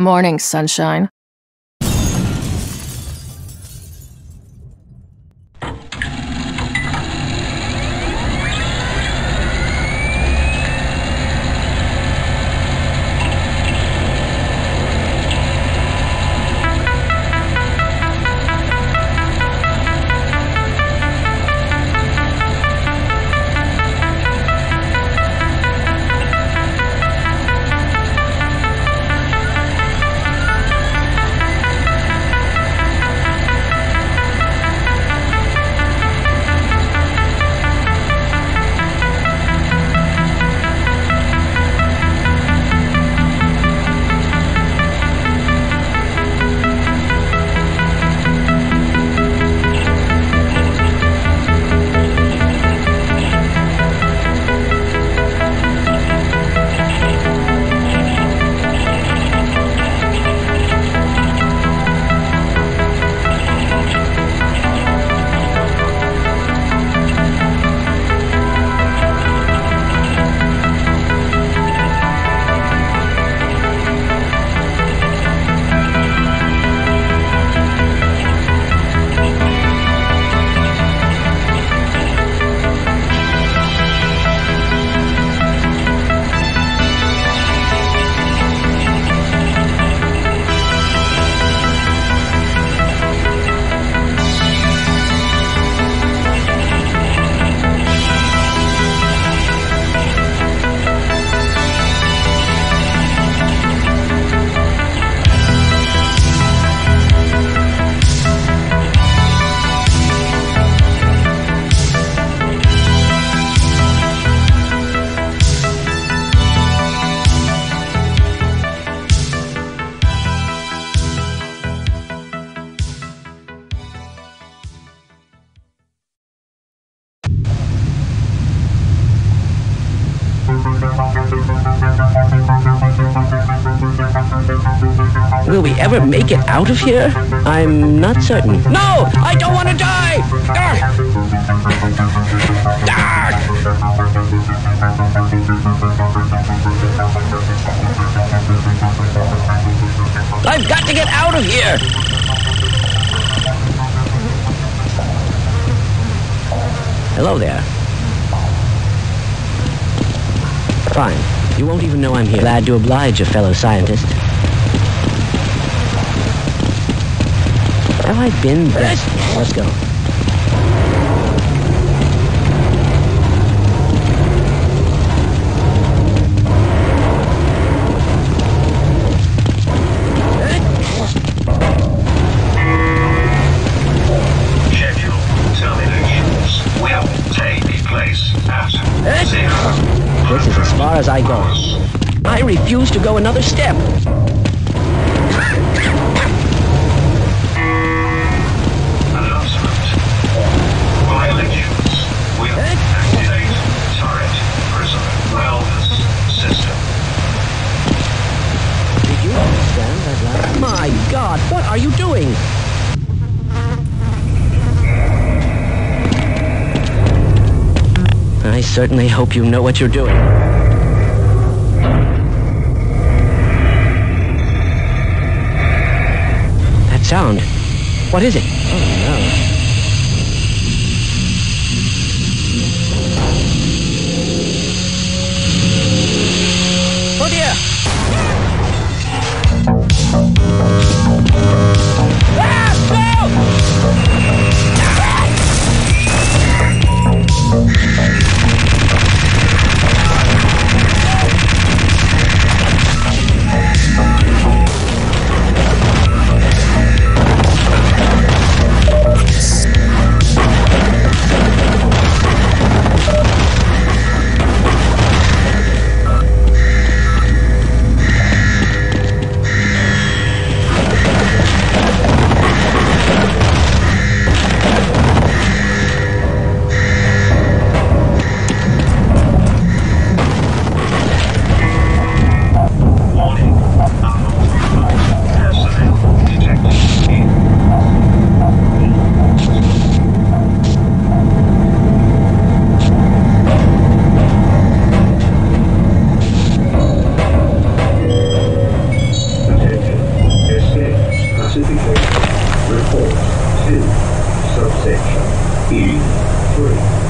Morning, sunshine. Will we ever make it out of here? I'm not certain. No! I don't want to die! Arrgh! Arrgh! I've got to get out of here! Hello there. Fine. You won't even know I'm here. Glad to oblige a fellow scientist. Have I been there? Let's go. This is as far as I go. I refuse to go another step. Announcement. Violations will activate turret prison wellness system. Did you understand that last? My God, what are you doing? I certainly hope you know what you're doing. That sound. What is it? Oh, no. Certificate Report 2, Subsection E3.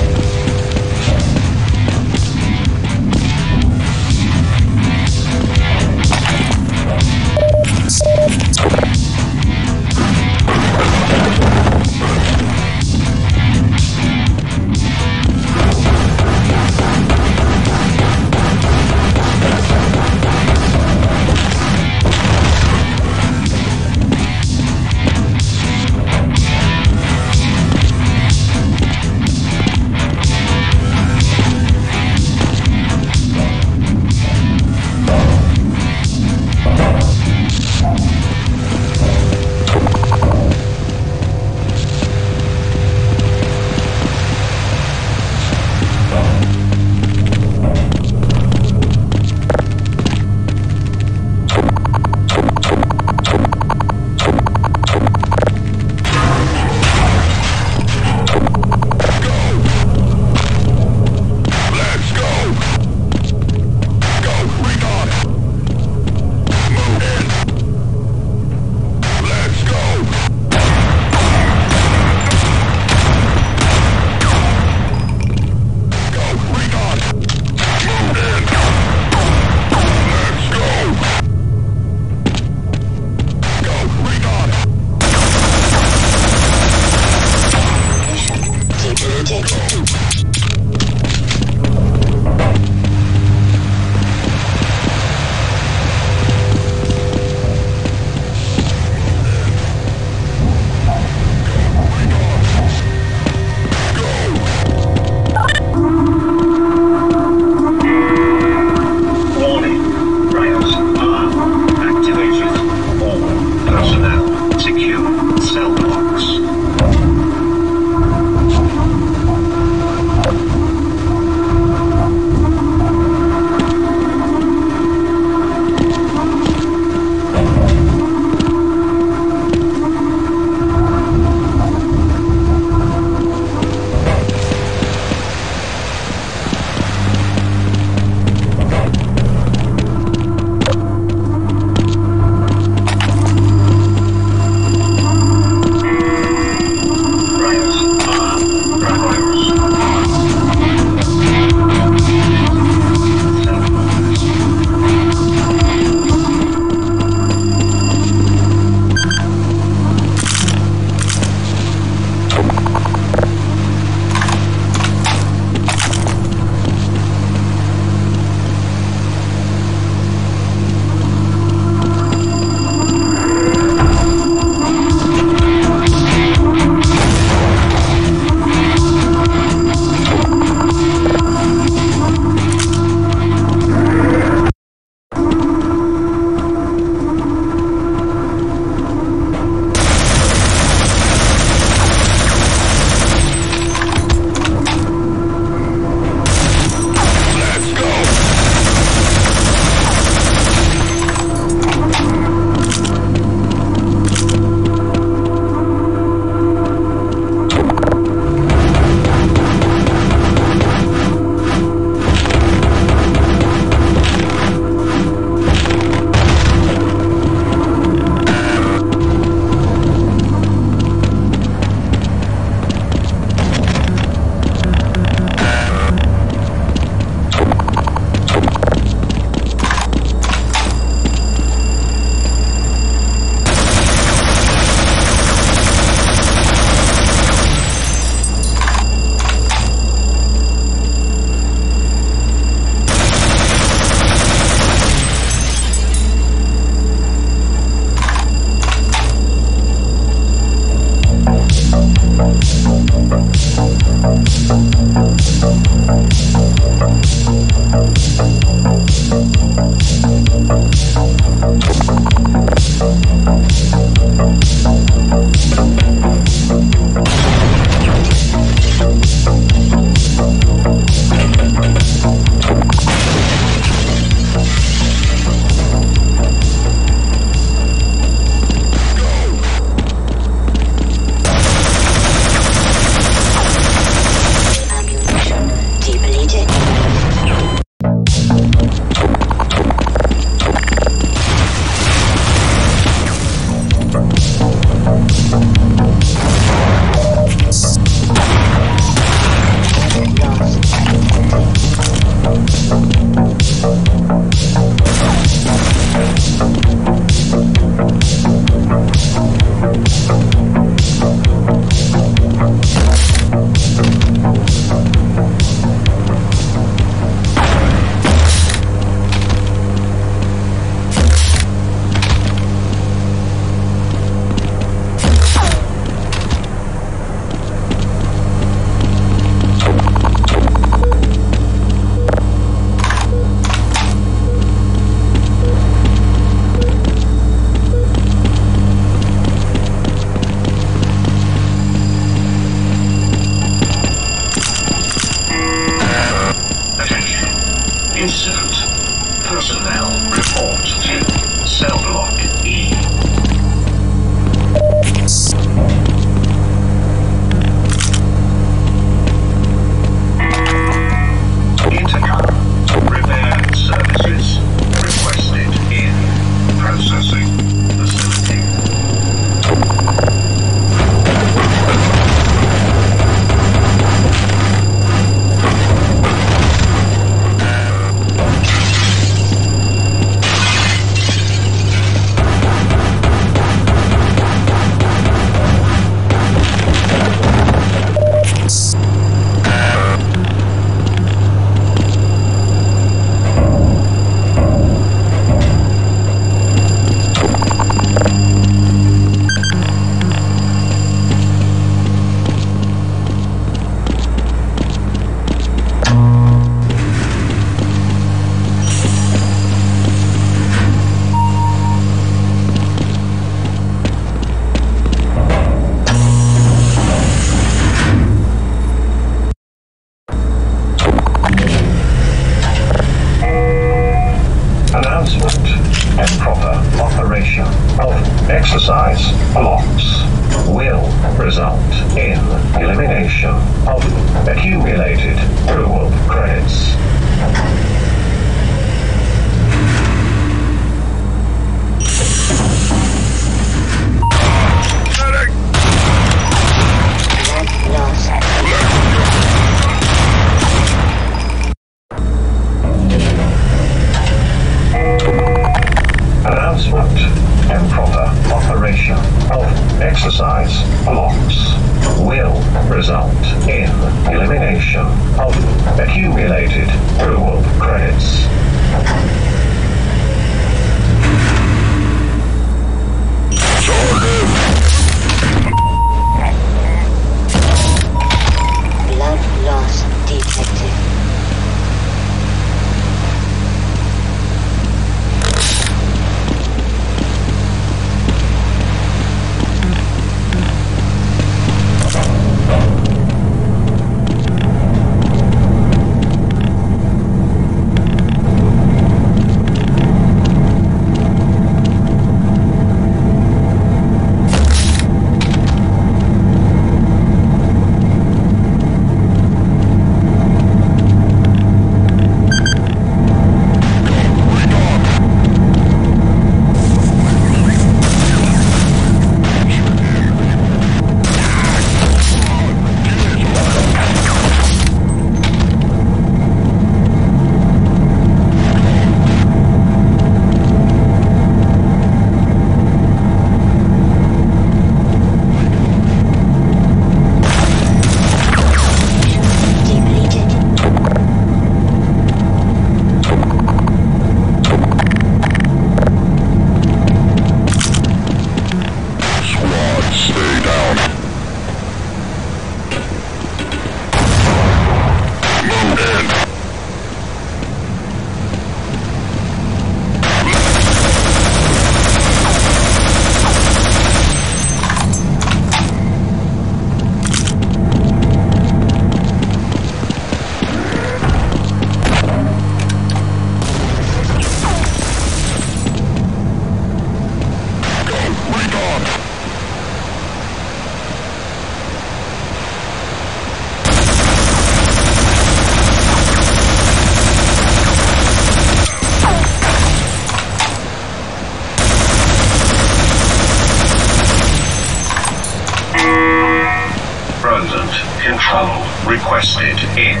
control requested in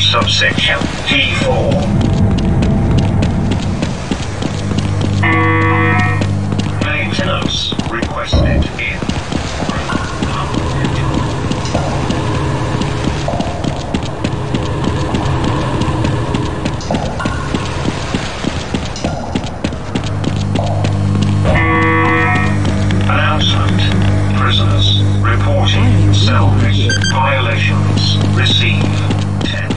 subsection T4. Maintenance requested in. Salvage violations receive 10.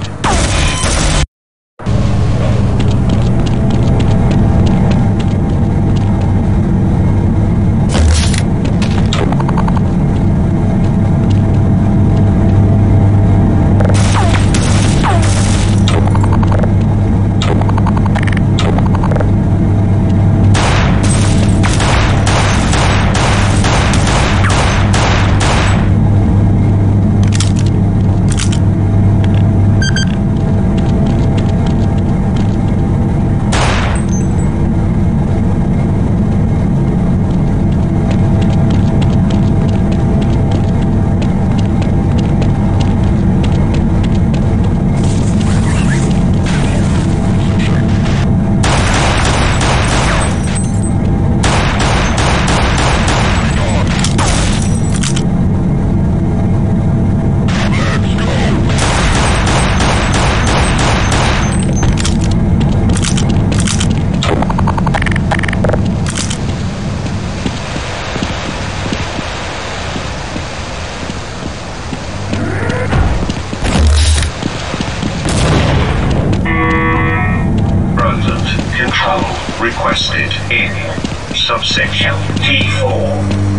Requested in subsection T4.